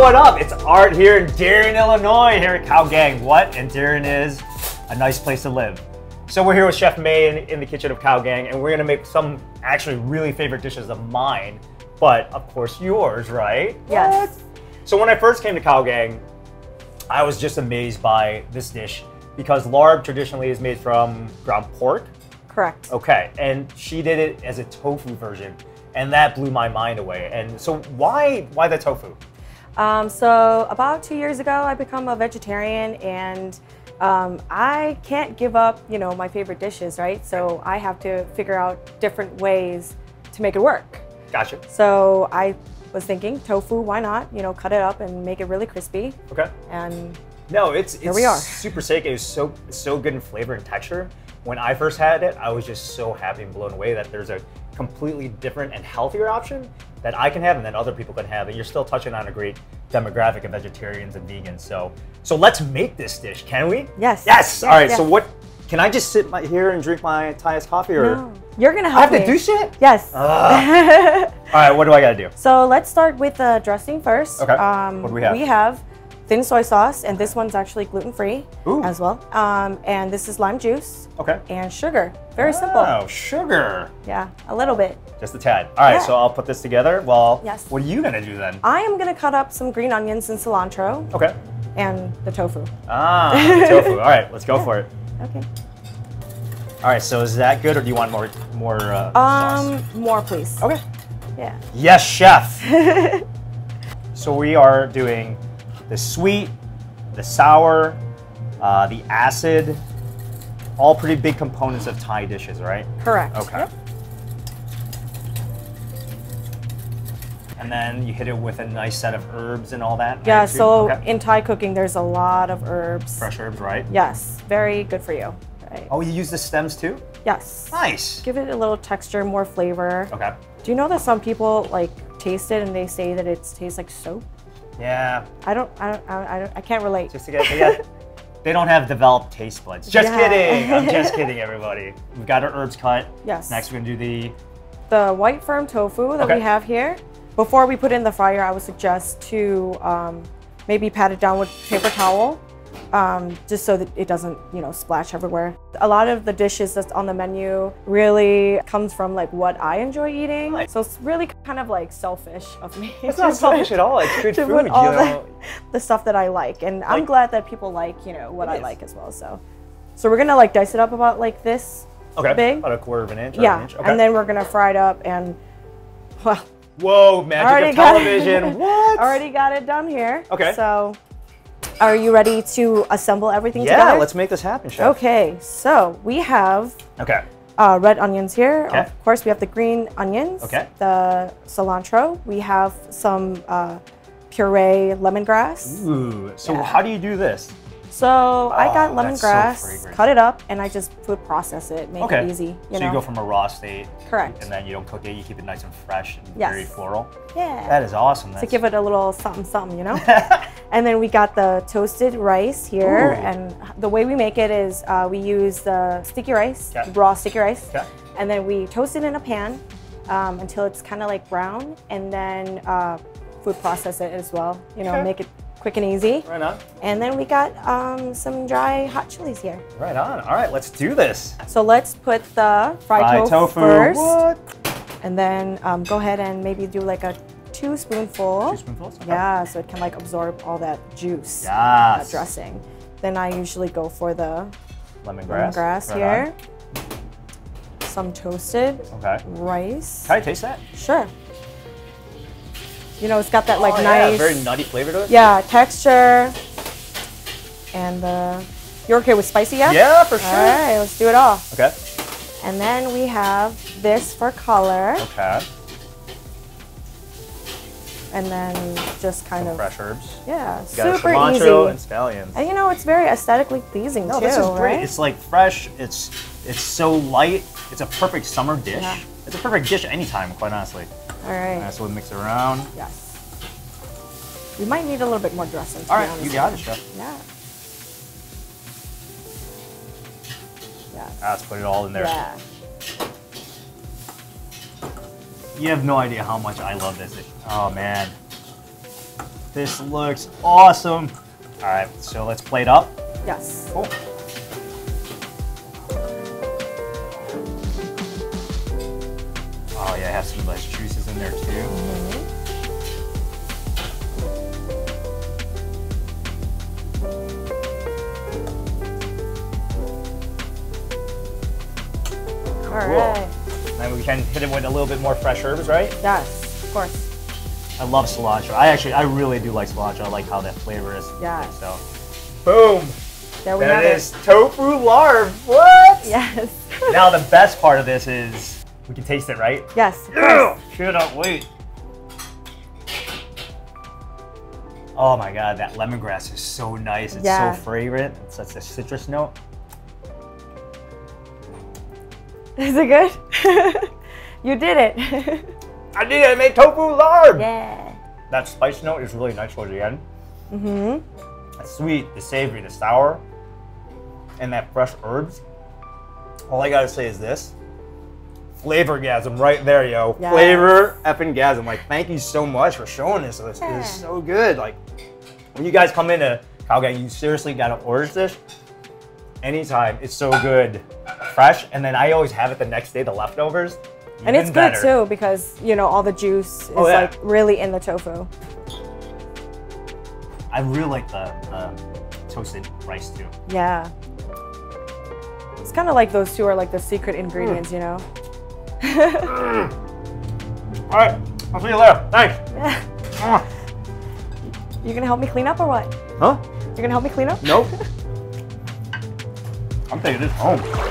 what up? It's Art here in Darien, Illinois, here at Kao Gaeng. What? And Darien is a nice place to live. So we're here with Chef May in the kitchen of Kao Gaeng, and we're gonna make some actually really favorite dishes of mine, but of course yours, right? Yes. What? So when I first came to Kao Gaeng, I was just amazed by this dish because larb traditionally is made from ground pork. Correct. Okay, and she did it as a tofu version, and that blew my mind away. And so why the tofu? So about 2 years ago, I became a vegetarian, and I can't give up, you know, my favorite dishes, right? So I have to figure out different ways to make it work. Gotcha. So I was thinking tofu, why not? You know, cut it up and make it really crispy. Okay. And no, it's we are. Super sick. It was so good in flavor and texture. When I first had it, I was just so happy and blown away that there's a completely different and healthier option that I can have and that other people can have. And you're still touching on a great demographic of vegetarians and vegans. So let's make this dish, can we? Yes. Yes. All right. Yes. So what? Can I just sit here and drink my Thai's coffee, or no, you're gonna help me? I have to do shit. Yes. All right. What do I gotta do? So let's start with the dressing first. Okay. What do we have? We have thin soy sauce, and this one's actually gluten-free as well. And this is lime juice. Okay. And sugar. Very simple. Oh, sugar. Yeah, a little bit. Just a tad. All right, so I'll put this together. Well, yes. What are you gonna do then? I am gonna cut up some green onions and cilantro. Okay. And the tofu. Ah, the tofu. All right, let's go for it. Okay. All right, so is that good, or do you want more sauce? More, please. Okay. Yeah. Yes, chef. So we are doing the sweet, the sour, the acid, all pretty big components of Thai dishes, right? Correct. Okay. Yep. And then you hit it with a nice set of herbs and all that? Yeah, so in Thai cooking, there's a lot of herbs. Fresh herbs, right? Yes, very good for you. Right. Oh, you use the stems too? Yes. Nice. Give it a little texture, more flavor. Okay. Do you know that some people like taste it and they say that it tastes like soap? Yeah. I can't relate. Just to get, they don't have developed taste buds. Just kidding. I'm just kidding, everybody. We've got our herbs cut. Yes. Next, we're gonna do the white firm tofu that we have here. Before we put it in the fryer, I would suggest to maybe pat it down with paper towel, just so that it doesn't, you know, splash everywhere. A lot of the dishes that's on the menu really comes from like what I enjoy eating. Nice. So it's really kind of like selfish of me. It's not selfish at all. It's good food, you know. The stuff that I like, and I'm glad that people like, you know, what I like as well. So we're gonna like dice it up about like this big, about a quarter of an inch. Yeah, or an inch. Okay. And then we're gonna fry it up and well. Whoa, magic of television. What? Already got it done here. Okay. So are you ready to assemble everything together? Yeah, let's make this happen, chef. Okay, so we have red onions here. Okay. Of course, we have the green onions, the cilantro. We have some puree lemongrass. Ooh, so how do you do this? So I got lemongrass, cut it up, and I just food process it, make it easy. So you go from a raw state, correct, and then you don't cook it, you keep it nice and fresh and very floral. Yeah. That is awesome. To give it a little something, something, you know? And then we got the toasted rice here, and the way we make it is we use the sticky rice, raw sticky rice, and then we toast it in a pan until it's kind of like brown, and then food process it as well, you know, make it quick and easy. Right on. And then we got some dry hot chilies here. Right on. All right, let's do this. So let's put the fried tofu first. What? And then go ahead and maybe do like a two spoonfuls. 2 spoonfuls? Okay. Yeah, so it can like absorb all that juice, that dressing. Then I usually go for the lemongrass here. On. Some toasted rice. Can I taste that? Sure. You know, it's got that like nice, very nutty flavor to it. Yeah, texture. And you're okay with spicy, yeah? Yeah, for sure. All right, let's do it all. Okay. And then we have this for color. Okay. And then just kind of fresh herbs. Yeah, super easy. Cilantro and scallions. And you know, it's very aesthetically pleasing too. No, this is great. Right? It's like fresh. It's so light. It's a perfect summer dish. Yeah. It's a perfect dish anytime, quite honestly. All right. All right, so we'll mix it around. Yes. We might need a little bit more dressing. All right, you got it, chef. Yeah. Yeah. Let's put it all in there. Yeah. You have no idea how much I love this dish. Oh man. This looks awesome. All right, so let's plate up. Yes. Cool. Oh yeah, I have some nice juices in there too. All right. And we can hit it with a little bit more fresh herbs, right? Yes, of course. I love cilantro. I really do like cilantro. I like how that flavor is. Yeah. So, boom. There we have it. That is tofu larb. What? Yes. Now the best part of this is we can taste it, right? Yes. Yeah. Cannot wait. Oh my God, that lemongrass is so nice. It's so fragrant. It's such a citrus note. Is it good? You did it. I did it. I made tofu larb. Yeah. That spice note is really nice towards the end. Mm-hmm. That's sweet, the savory, the sour, and that fresh herbs. All I gotta say is this: flavorgasm right there, yo. Yes. Flavor effing gasm. Like, thank you so much for showing this. This is so good. Like, when you guys come into Kao Gaeng, you seriously gotta order this. Anytime, it's so good, fresh, and then I always have it the next day, the leftovers. And it's good too, because you know all the juice is like really in the tofu. I really like the toasted rice too. Yeah, it's kind of like those two are like the secret ingredients, you know. All right, I'll see you later. Thanks. Yeah. You gonna help me clean up or what? Huh? You gonna help me clean up? Nope. I'm taking this home.